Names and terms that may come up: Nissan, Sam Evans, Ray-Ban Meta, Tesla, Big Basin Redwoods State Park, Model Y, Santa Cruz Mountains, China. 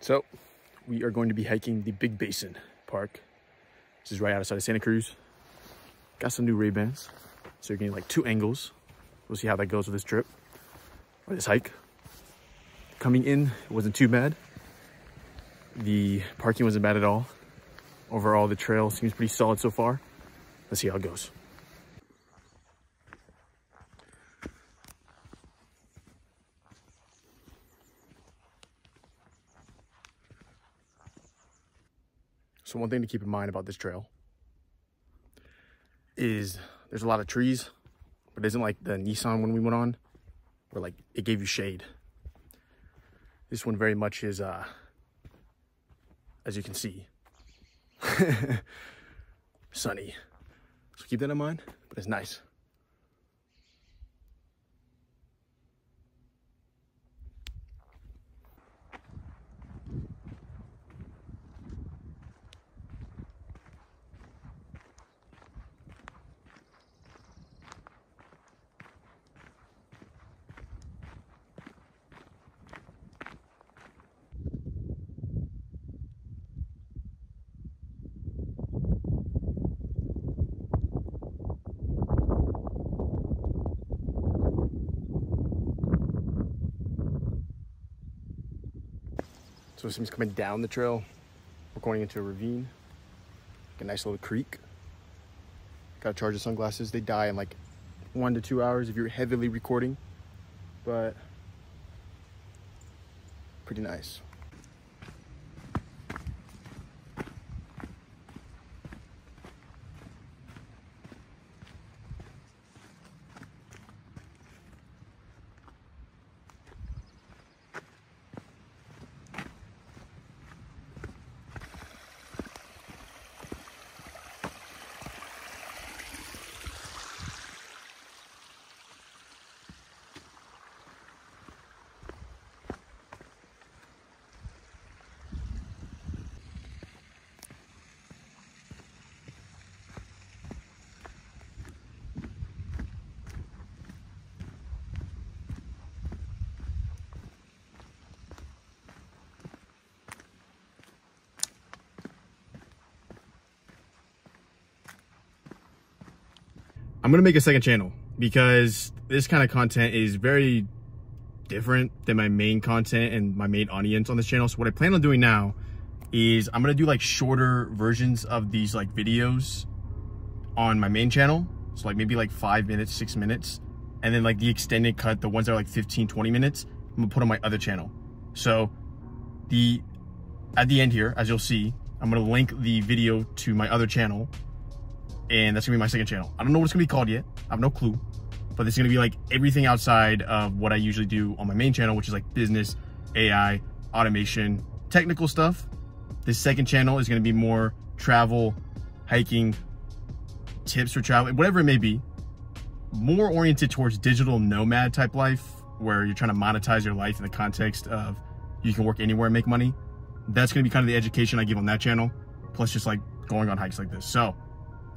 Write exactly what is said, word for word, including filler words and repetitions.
So we are going to be hiking the Big Basin Park. This is right outside of Santa Cruz. Got some new Ray-Bans, so you're getting like two angles. We'll see how that goes with this trip, or this hike. Coming in, it wasn't too bad. The parking wasn't bad at all. Overall, the trail seems pretty solid so far. Let's see how it goes. So one thing to keep in mind about this trail is there's a lot of trees, but it isn't like the Nissan one we went on, where like it gave you shade. This one very much is, uh, as you can see, sunny. So keep that in mind, but it's nice. So it seems coming down the trail, we're going into a ravine, like a nice little creek. Gotta charge the sunglasses. They die in like one to two hours if you're heavily recording, but pretty nice. I'm gonna make a second channel because this kind of content is very different than my main content and my main audience on this channel. So what I plan on doing now is I'm gonna do like shorter versions of these like videos on my main channel. So like maybe like five minutes, six minutes. And then like the extended cut, the ones that are like fifteen, twenty minutes, I'm gonna put on my other channel. So the, at the end here, as you'll see, I'm gonna link the video to my other channel. And that's gonna be my second channel. I don't know what it's gonna be called yet. I have no clue, but it's gonna be like everything outside of what I usually do on my main channel, which is like business, A I, automation, technical stuff. This second channel is gonna be more travel, hiking, tips for travel, whatever it may be. More oriented towards digital nomad type life, where you're trying to monetize your life in the context of you can work anywhere and make money. That's gonna be kind of the education I give on that channel, plus just like going on hikes like this. So